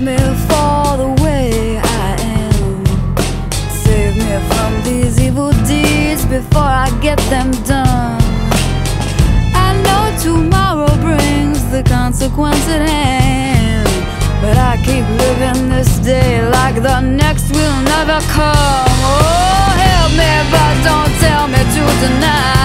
me for the way I am. Save me from these evil deeds before I get them done. I know tomorrow brings the consequence at hand, but I keep living this day like the next will never come. Oh, help me, but don't tell me to deny.